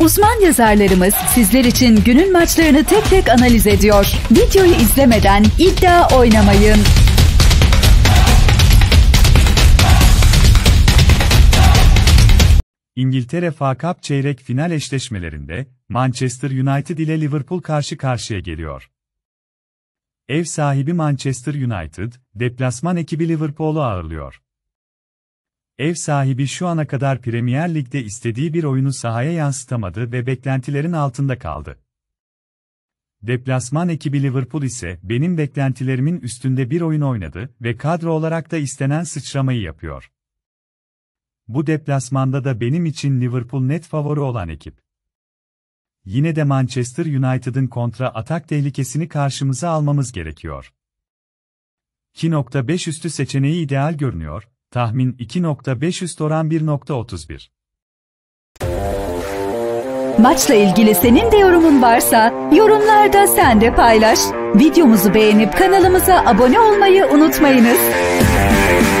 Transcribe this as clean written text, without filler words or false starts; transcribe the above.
Uzman yazarlarımız sizler için günün maçlarını tek tek analiz ediyor. Videoyu izlemeden iddia oynamayın. İngiltere FA Cup çeyrek final eşleşmelerinde Manchester United ile Liverpool karşı karşıya geliyor. Ev sahibi Manchester United, deplasman ekibi Liverpool'u ağırlıyor. Ev sahibi şu ana kadar Premier Lig'de istediği bir oyunu sahaya yansıtamadı ve beklentilerin altında kaldı. Deplasman ekibi Liverpool ise benim beklentilerimin üstünde bir oyun oynadı ve kadro olarak da istenen sıçramayı yapıyor. Bu deplasmanda da benim için Liverpool net favori olan ekip. Yine de Manchester United'ın kontra atak tehlikesini karşımıza almamız gerekiyor. 2.5 üstü seçeneği ideal görünüyor, tahmin 2.5 üst oran 1.31. Maçla ilgili senin de yorumun varsa yorumlarda sen de paylaş. Videomuzu beğenip kanalımıza abone olmayı unutmayınız.